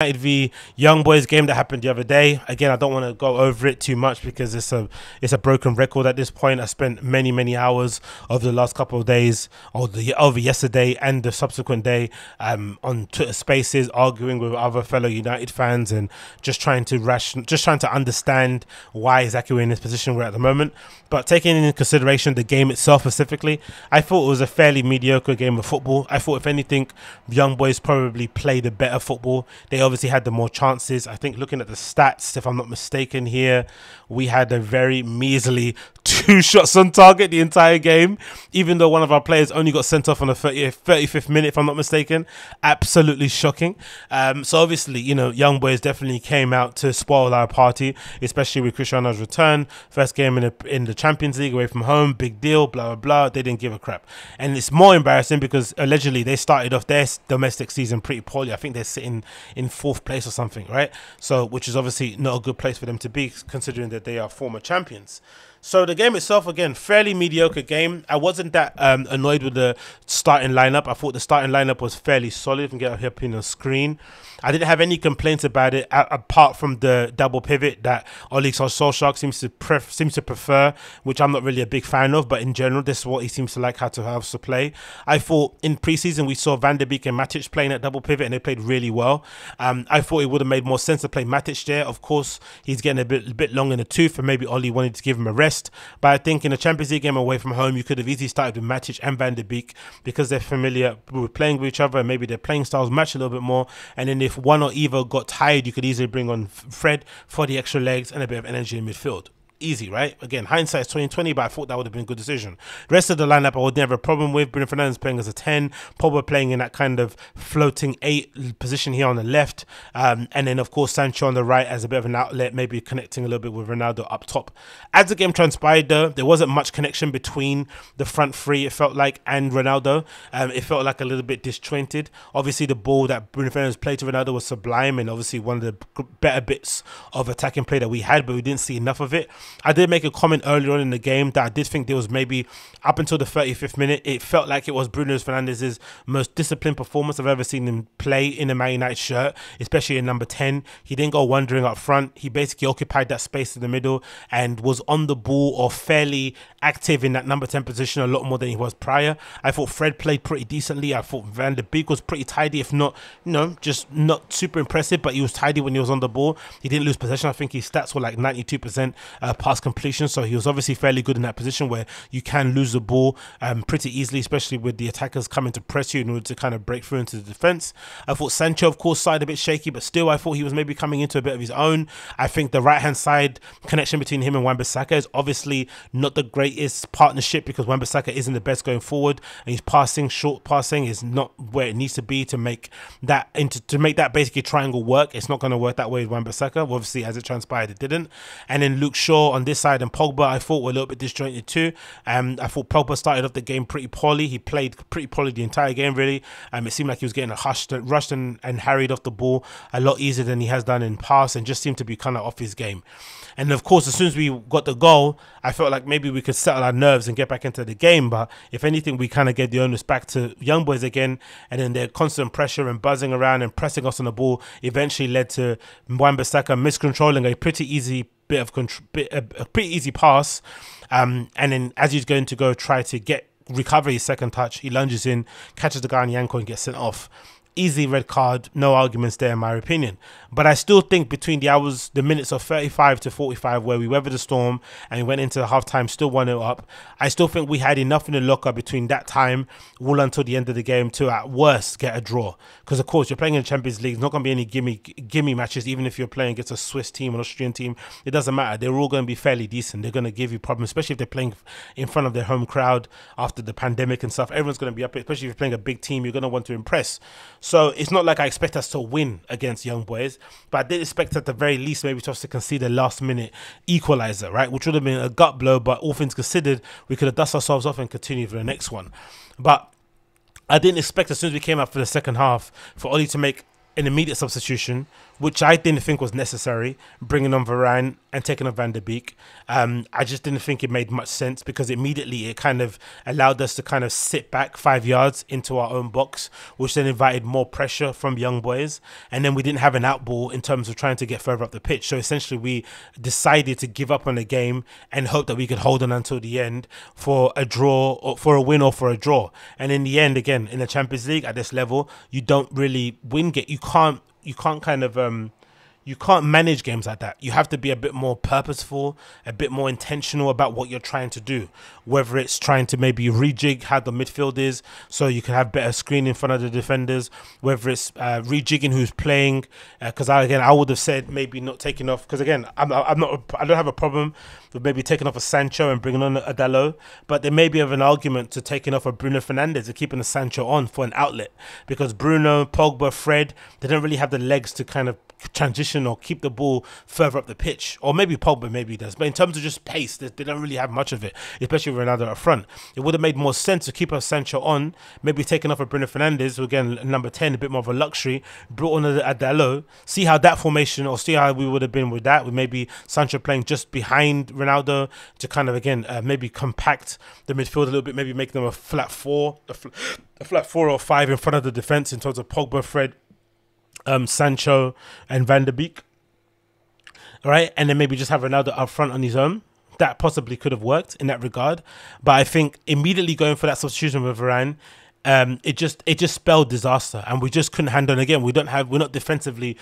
The Young Boys game that happened the other day. Again, I don't want to go over it too much because it's a broken record at this point. I spent many hours over the last couple of days, over yesterday and the subsequent day, on Twitter Spaces, arguing with other fellow United fans and just trying to understand why exactly we're in this position we're at the moment. But taking into consideration the game itself specifically, I thought it was a fairly mediocre game of football. I thought if anything, Young Boys probably played a better football. They obviously had the more chances. I think looking at the stats, if I'm not mistaken here, we had a very measly 2 shots on target the entire game, even though one of our players only got sent off on the 35th minute, if I'm not mistaken. Absolutely shocking. So obviously, you know, Young Boys definitely came out to spoil our party, especially with Cristiano's return. First game in the Champions League away from home, big deal, blah, blah, blah. They didn't give a crap. And it's more embarrassing because allegedly they started off their domestic season pretty poorly. I think they're sitting in 4th place or something, right? So, which is obviously not a good place for them to be, considering that they are former champions. So the game itself, again, fairly mediocre game. I wasn't that annoyed with the starting lineup. I thought the starting lineup was fairly solid. If you can get up here on the screen, I didn't have any complaints about it, apart from the double pivot that Ole Solskjaer seems to prefer, which I'm not really a big fan of. But in general, this is what he seems to like, how to have to play. I thought in preseason we saw Van de Beek and Matic playing at double pivot, and they played really well. I thought it would have made more sense to play Matic there. Of course, he's getting a bit long in the tooth, and maybe Ole wanted to give him a rest. But I think in a Champions League game away from home, you could have easily started with Matic and Van de Beek because they're familiar with playing with each other, and maybe their playing styles match a little bit more. And then if one or either got tired, you could easily bring on Fred for the extra legs and a bit of energy in midfield. Easy, right? Again, hindsight is 20/20, but I thought that would have been a good decision. The rest of the lineup I would never have a problem with. Bruno Fernandes playing as a 10, Pogba playing in that kind of floating 8 position here on the left, and then of course Sancho on the right as a bit of an outlet, maybe connecting a little bit with Ronaldo up top. As the game transpired, though, there wasn't much connection between the front three, it felt like, and Ronaldo. It felt like a little bit disjointed. Obviously, the ball that Bruno Fernandes played to Ronaldo was sublime and obviously one of the better bits of attacking play that we had, but we didn't see enough of it. I did make a comment earlier on in the game that I did think there was, maybe up until the 35th minute, it felt like it was Bruno Fernandes' most disciplined performance I've ever seen him play in a Man United shirt, especially in number 10. He didn't go wandering up front. He basically occupied that space in the middle and was on the ball or fairly active in that number 10 position a lot more than he was prior. I thought Fred played pretty decently. I thought Van de Beek was pretty tidy, if not, you know, just not super impressive, but he was tidy when he was on the ball. He didn't lose possession. I think his stats were like 92%. Pass completion, so he was obviously fairly good in that position where you can lose the ball pretty easily, especially with the attackers coming to press you in order to kind of break through into the defense. I thought Sancho, of course, side a bit shaky, but still I thought he was maybe coming into a bit of his own. I think the right hand side connection between him and Wan-Bissaka is obviously not the greatest partnership because Wan-Bissaka isn't the best going forward, and his passing, short passing, is not where it needs to be to make that basically triangle work. It's not going to work that way with Wan-Bissaka. Obviously, as it transpired, it didn't. And then Luke Shaw on this side and Pogba, I thought, were a little bit disjointed too. I thought Pogba started off the game pretty poorly. He played pretty poorly the entire game, really. It seemed like he was getting rushed and harried off the ball a lot easier than he has done in past, and just seemed to be kind of off his game. And of course, as soon as we got the goal, I felt like maybe we could settle our nerves and get back into the game. But if anything, we kind of get the onus back to Young Boys again, and then their constant pressure and buzzing around and pressing us on the ball eventually led to Wan-Bissaka miscontrolling a pretty easy pass, and then as he's going to go try to recover his second touch, he lunges in, catches the guy on Janko and gets sent off. Easy red card, no arguments there in my opinion. But I still think between the minutes of 35 to 45 where we weathered the storm and we went into the half time still 1-0 up, I still think we had enough in the locker between that time all until the end of the game to at worst get a draw. Because of course you're playing in the Champions League, there's not going to be any gimme matches. Even if you're playing against a Swiss team or an Austrian team, it doesn't matter. They're all going to be fairly decent. They're going to give you problems, especially if they're playing in front of their home crowd after the pandemic and stuff. Everyone's going to be up, especially if you're playing a big team, you're going to want to impress. So it's not like I expect us to win against Young Boys, but I did expect at the very least maybe to us to concede a last-minute equaliser, right? Which would have been a gut blow, but all things considered, we could have dusted ourselves off and continued for the next one. But I didn't expect as soon as we came out for the second half for Ole to make an immediate substitution, which I didn't think was necessary, bringing on Varane and taking on Van de Beek. I just didn't think it made much sense, because immediately it kind of allowed us to kind of sit back 5 yards into our own box, which then invited more pressure from Young Boys. And then we didn't have an out ball in terms of trying to get further up the pitch. So essentially we decided to give up on the game and hope that we could hold on until the end for a draw, or for a win, or for a draw. And in the end, again, in the Champions League at this level, you don't really win games. You can't kind of you can't manage games like that. You have to be a bit more purposeful, a bit more intentional about what you're trying to do, whether it's trying to maybe rejig how the midfield is so you can have better screen in front of the defenders, whether it's rejigging who's playing, because I would have said maybe not taking off, because again, I don't have a problem with maybe taking off a Sancho and bringing on a Diallo, but there may be an argument to taking off a Bruno Fernandes and keeping a Sancho on for an outlet, because Bruno, Pogba, Fred, they don't really have the legs to kind of transition or keep the ball further up the pitch. Or maybe Pogba maybe does, but in terms of just pace, they don't really have much of it, especially with Ronaldo up front. It would have made more sense to keep a Sancho on, maybe taking off a Bruno Fernandes, who again, number 10, a bit more of a luxury, brought on a Diallo, see how that formation, or see how we would have been with that, with maybe Sancho playing just behind Ronaldo to kind of, again, maybe compact the midfield a little bit, maybe make them a flat four, a flat 4 or 5 in front of the defence in terms of Pogba, Fred, Sancho and Van de Beek, all right, and then maybe just have Ronaldo up front on his own. That possibly could have worked in that regard, but I think immediately going for that substitution with Varane, it just spelled disaster, and we just couldn't handle it. Again, we're not defensively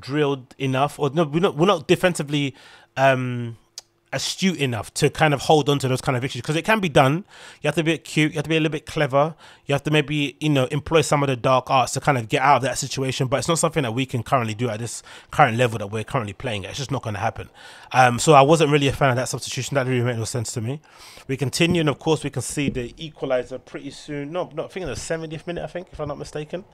drilled enough, or no, we're not defensively astute enough to kind of hold on to those kind of issues, because it can be done. You have to be a bit cute, you have to be a little bit clever, you have to maybe, you know, employ some of the dark arts to kind of get out of that situation, but it's not something that we can currently do at this current level that we're currently playing at. It's just not going to happen. So I wasn't really a fan of that substitution. That really made no sense to me. We continue, and of course we can see the equaliser pretty soon. No, I think in the 70th minute, I think, if I'm not mistaken.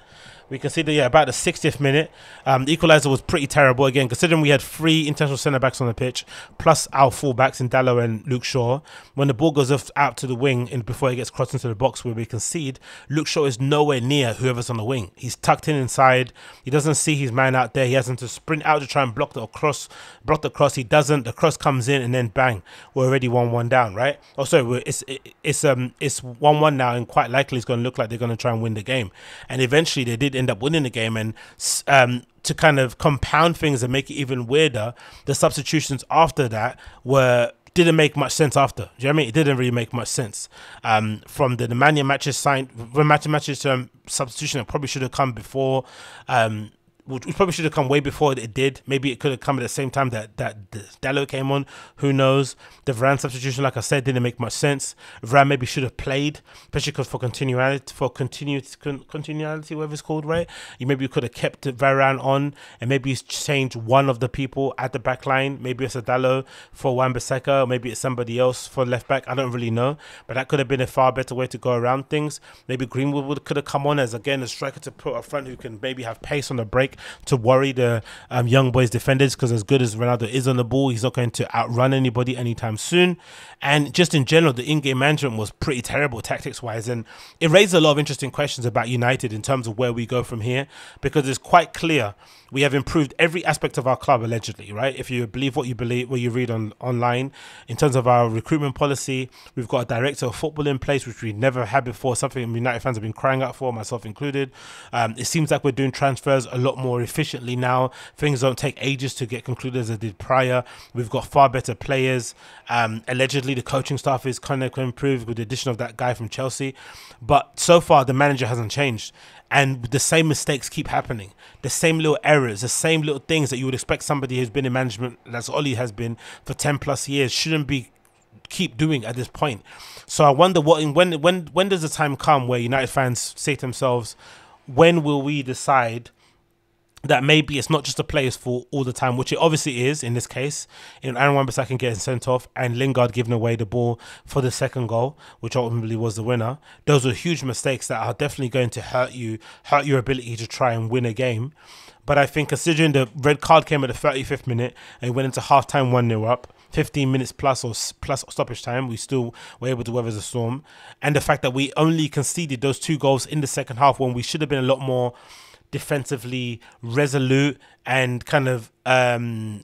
We can see that, yeah, about the 60th minute. The equaliser was pretty terrible, again, considering we had 3 intentional centre-backs on the pitch, plus our 4 fullbacks in Diallo and Luke Shaw. When the ball goes off out to the wing and before it gets crossed into the box where we concede, Luke Shaw is nowhere near whoever's on the wing. He's tucked in inside. He doesn't see his man out there. He has him to sprint out to try and block the cross. He doesn't. The cross comes in, and then bang, we're already 1-1 down, right? Oh, sorry, it's 1-1 now, and quite likely it's going to look like they're going to try and win the game. And eventually they did end up winning the game, and to kind of compound things and make it even weirder, the substitutions after that didn't make much sense after. Do you know what I mean? It didn't really make much sense. From the Nemanja Matic's substitution that probably should have come before, which probably should have come way before it did. Maybe it could have come at the same time that Diallo came on. Who knows? The Varane substitution, like I said, didn't make much sense. Varane maybe should have played, especially because for continuity, whatever it's called, right? Maybe you could have kept Varane on, and maybe changed one of the people at the back line. Maybe it's a Diallo for Wan-Bissaka, or maybe it's somebody else for left back. I don't really know, but that could have been a far better way to go around things. Maybe Greenwood could have come on as, again, a striker to put up front who can maybe have pace on the break, to worry the Young Boys defenders, because as good as Ronaldo is on the ball, he's not going to outrun anybody anytime soon. And just in general, the in-game management was pretty terrible tactics wise, and it raised a lot of interesting questions about United in terms of where we go from here, because it's quite clear we have improved every aspect of our club, allegedly, right? If you believe what you read online, in terms of our recruitment policy, we've got a director of football in place, which we never had before, something United fans have been crying out for, myself included. It seems like we're doing transfers a lot more efficiently now. Things don't take ages to get concluded as they did prior. We've got far better players. Allegedly, the coaching staff is kind of improved with the addition of that guy from Chelsea. But so far, the manager hasn't changed, and the same mistakes keep happening, the same little errors, the same little things that you would expect somebody who's been in management, that's Ole has been for 10+ years, shouldn't be keep doing at this point. So I wonder when does the time come where United fans say to themselves, when will we decide that maybe it's not just the player's fault all the time, which it obviously is in this case, in Aaron Wan-Bissaka getting sent off and Lingard giving away the ball for the second goal, which ultimately was the winner. Those were huge mistakes that are definitely going to hurt your ability to try and win a game. But I think, considering the red card came at the 35th minute and went into half-time 1-0 up, 15 minutes plus stoppage time, we still were able to weather the storm. And the fact that we only conceded those 2 goals in the second half when we should have been a lot more defensively resolute and kind of resolute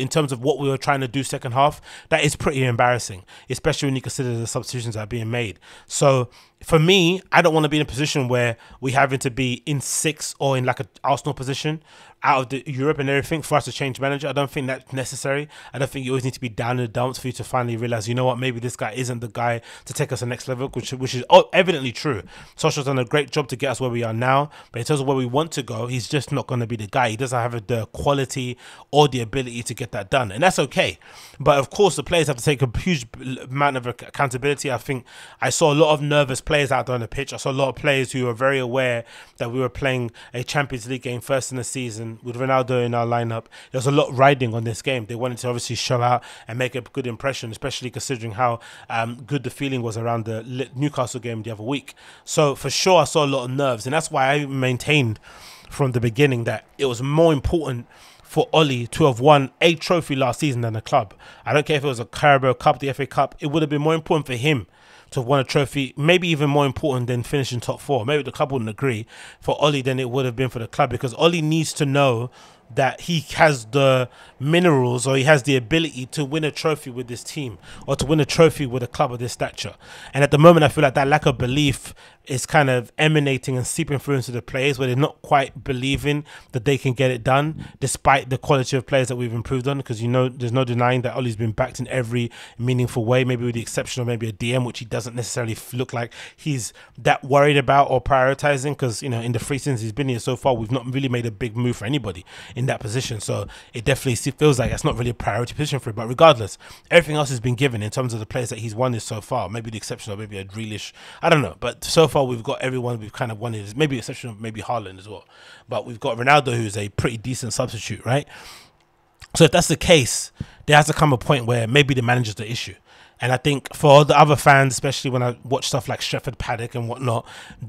in terms of what we were trying to do second half, that is pretty embarrassing, especially when you consider the substitutions that are being made. So for me, I don't want to be in a position where we having to be in sixth or in like an Arsenal position out of the Europe and everything for us to change manager. I don't think that's necessary. I don't think you always need to be down in the dumps for you to finally realize, you know what, maybe this guy isn't the guy to take us to the next level, which is evidently true. Solskjaer's done a great job to get us where we are now, but in terms of where we want to go, he's just not going to be the guy. He doesn't have the quality or the ability to get that done, and that's okay. But of course, the players have to take a huge amount of accountability. I think I saw a lot of nervous players out there on the pitch. I saw a lot of players who were very aware that we were playing a Champions League game first in the season with Ronaldo in our lineup. There's a lot riding on this game. They wanted to obviously show out and make a good impression, especially considering how good the feeling was around the Newcastle game the other week. So for sure, I saw a lot of nerves, and that's why I maintained from the beginning that it was more important for Ole to have won a trophy last season than a club. I don't care if it was a Carabao Cup, the FA Cup, it would have been more important for him to have won a trophy, maybe even more important than finishing top four. Maybe the club wouldn't agree for Ole than it would have been for the club, because Ole needs to know that he has the minerals, or he has the ability to win a trophy with this team, or to win a trophy with a club of this stature. And at the moment, I feel like that lack of belief is kind of emanating and seeping through into the players, where they're not quite believing that they can get it done, despite the quality of players that we've improved on. Because, you know, there's no denying that Ole's been backed in every meaningful way, maybe with the exception of maybe a DM, which he doesn't necessarily look like he's that worried about or prioritizing. Because, you know, in the 3 seasons he's been here so far, we've not really made a big move for anybody in that position. So it definitely feels like that's not really a priority position for him. But regardless, everything else has been given in terms of the players that he's won this so far, maybe the exception of maybe a Grealish, I don't know. But so far we've got everyone we've kind of won is, maybe the exception of maybe Haaland as well. But we've got Ronaldo, who's a pretty decent substitute, right? So if that's the case, there has to come a point where maybe the manager's the issue. And I think for all the other fans, especially when I watch stuff like Sheffield Paddock and whatnot,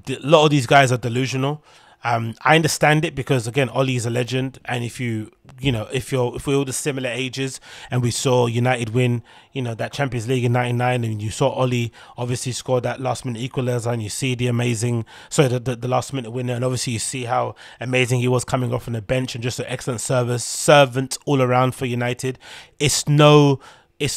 a lot of these guys are delusional. I understand it, because again, Ole is a legend, and if if we're all the similar ages and we saw United win, you know, that Champions League in '99, and you saw Ole obviously score that last minute equaliser, and you see the amazing, sorry, the last minute winner, and obviously you see how amazing he was coming off from the bench, and just an excellent servant all around for United. It's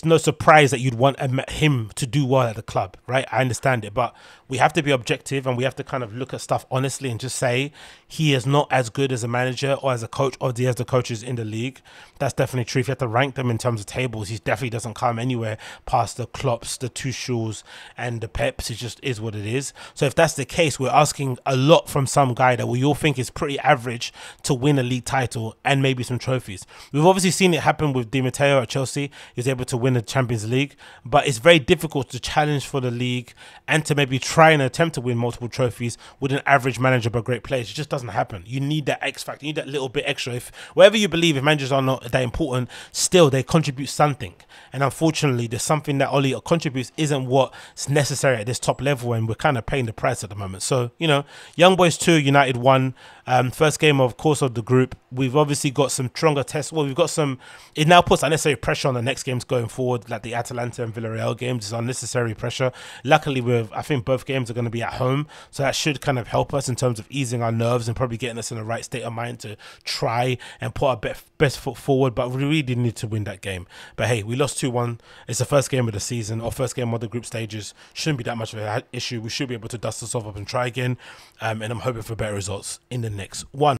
no surprise that you'd want him to do well at the club, right? I understand it, but we have to be objective, and we have to kind of look at stuff honestly and just say he is not as good as a manager or as a coach or as the coaches in the league. That's definitely true. If you have to rank them in terms of tables, he definitely doesn't come anywhere past the Klopps, the Tuchels, and the Peps. It just is what it is. So if that's the case, we're asking a lot from some guy that we all think is pretty average to win a league title and maybe some trophies. We've obviously seen it happen with Di Matteo at Chelsea. He was able to win the Champions League, but it's very difficult to challenge for the league and to maybe try and attempt to win multiple trophies with an average manager but great players. It just doesn't happen. You need that X factor, you need that little bit extra. If wherever you believe, if managers are not that important, still they contribute something. And unfortunately, there's something that Ole contributes isn't what's necessary at this top level, and we're kind of paying the price at the moment. So, you know, Young Boys 2, United 1, first game of course of the group. We've obviously got some stronger tests. Well, we've got some, it now puts unnecessary pressure on the next games going forward, like the Atalanta and Villarreal games is unnecessary pressure. Luckily, I think both games are going to be at home, so that should kind of help us in terms of easing our nerves and probably getting us in the right state of mind to try and put our best foot forward. But we really did need to win that game. But hey, we lost 2-1. It's the first game of the season, or first game of the group stages. Shouldn't be that much of an issue. We should be able to dust ourselves up and try again. And I'm hoping for better results in the next one.